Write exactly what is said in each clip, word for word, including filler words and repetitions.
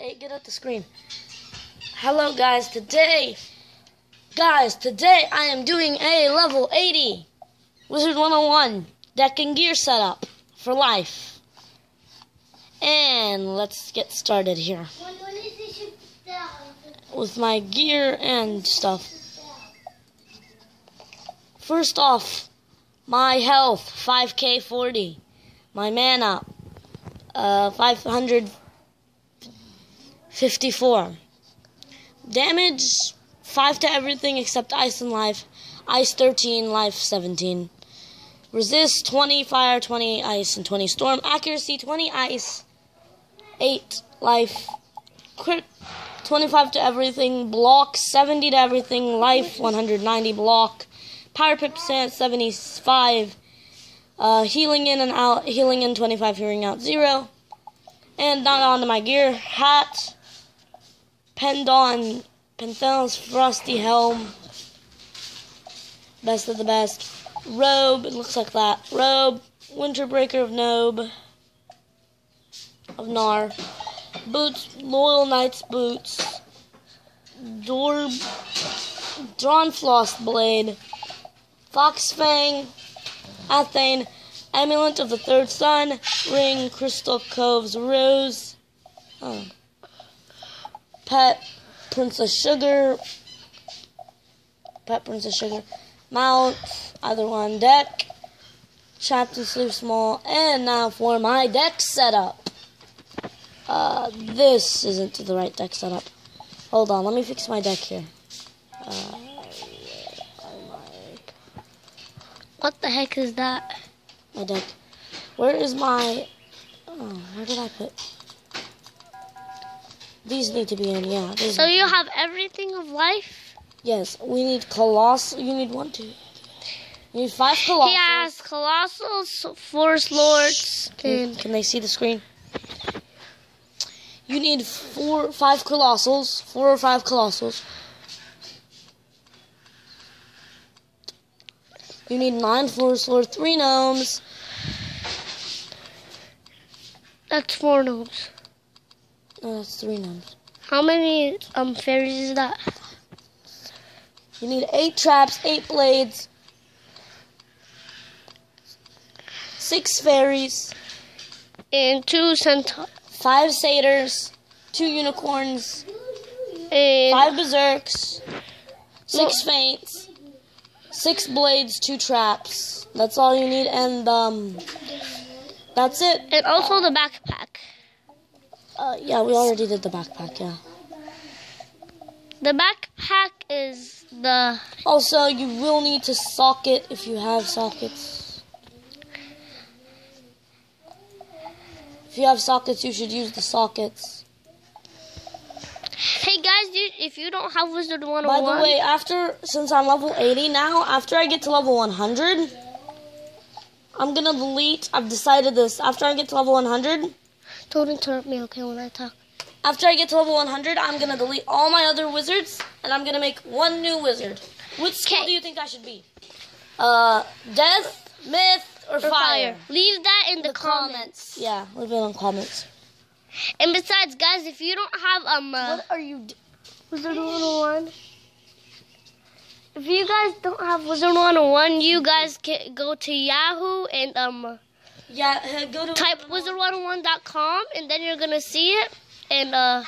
Hey, get out the screen. Hello, guys. Today, guys, today I am doing a level eighty Wizard one oh one deck and gear setup for life. And let's get started here with my gear and stuff. First off, my health five K forty, my mana uh, five hundred fifty-four, damage five to everything except ice and life, ice thirteen, life seventeen, resist twenty, fire twenty, ice and twenty storm, accuracy twenty, ice eight, life, crit twenty-five to everything, block seventy to everything, life one hundred ninety, block, power pip stance seventy-five, uh, healing in and out, healing in twenty-five, healing out zero, and not onto my gear, hat, pendon, Penthel's Frosty Helm, best of the best, robe, it looks like that, robe, Winterbreaker of Nob of Nar, boots, Loyal Knight's Boots, Dorb Drawn Floss Blade, Fox Fang, Athane, Amulet of the Third Sun, ring, Crystal Cove's Rose, oh. Pet, Princess Sugar, Pet, Princess Sugar, mount, either one, deck, chapter, sleeve small, and now for my deck setup. Uh, this isn't the right deck setup. Hold on, let me fix my deck here. Uh, what the heck is that? My deck. Where is my... Oh, where did I put... These need to be in, yeah. So you have everything of life? Yes, we need Colossal. You need one, two... You need five Colossals. He has Colossals, Force Lords, and... Can they see the screen? You need four, five Colossals, four or five Colossals. You need nine Force Lords, three Gnomes. That's four Gnomes. No, that's three Gnomes. How many um fairies is that? You need eight traps, eight blades, six fairies, and two centaurs. Five satyrs, two unicorns, and five berserks, six no. faints, six blades, two traps. That's all you need, and um, that's it. And also the backpack. Uh, yeah, we already did the backpack. Yeah. The backpack is the. Also, you will need to socket if you have sockets. If you have sockets, you should use the sockets. Hey guys, dude, if you don't have Wizard one oh one... By the way, after, since I'm level eighty now, after I get to level one hundred, I'm going to delete, I've decided this, after I get to level one hundred... Don't interrupt me, okay, when I talk. After I get to level one hundred, I'm going to delete all my other wizards, and I'm going to make one new wizard. Which skill do you think I should be? Uh, death, myth... Or, or fire. fire. Leave that in the, the comments. comments. Yeah, leave it in the comments. And besides, guys, if you don't have um, uh, what are you? Wizard one oh one. If you guys don't have Wizard one oh one, you guys can go to Yahoo and um. Yeah, go to. Type wizard one oh one dot com and then you're gonna see it, and uh,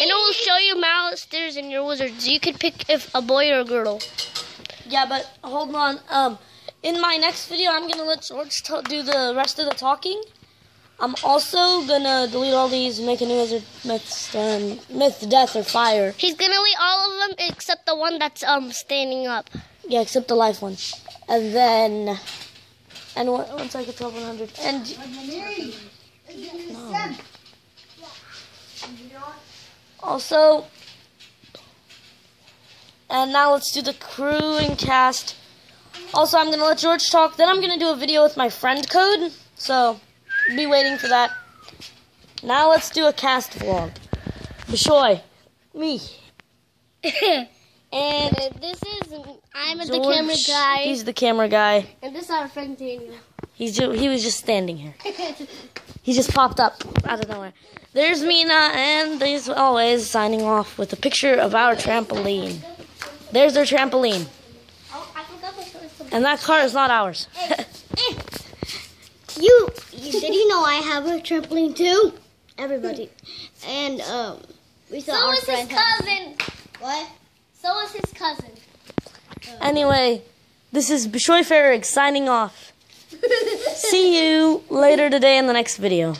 and it will show you Mallet Stairs and your wizards. You can pick if a boy or a girl. Yeah, but hold on, um. In my next video, I'm going to let George do the rest of the talking. I'm also going to delete all these and make a new wizard myth, um, myth, death, or fire. He's going to delete all of them except the one that's um standing up. Yeah, except the life one. And then... And once I get to one hundred... And... No. Also... And now let's do the crew and cast... Also, I'm going to let George talk. Then I'm going to do a video with my friend code. So, be waiting for that. Now let's do a cast vlog. Beshoy. Me. and, and this is... I'm George, the camera guy. He's the camera guy. And this is our friend Daniel. He's, he was just standing here. He just popped up out of nowhere. There's Mina, and as always, signing off with a picture of our trampoline. There's their trampoline. And that car is not ours. you, you did you know I have a trampoline too? Everybody. And um, we saw so our friend. So is his cousin. What? So is his cousin. Anyway, this is Beshoy Farag signing off. See you later today in the next video.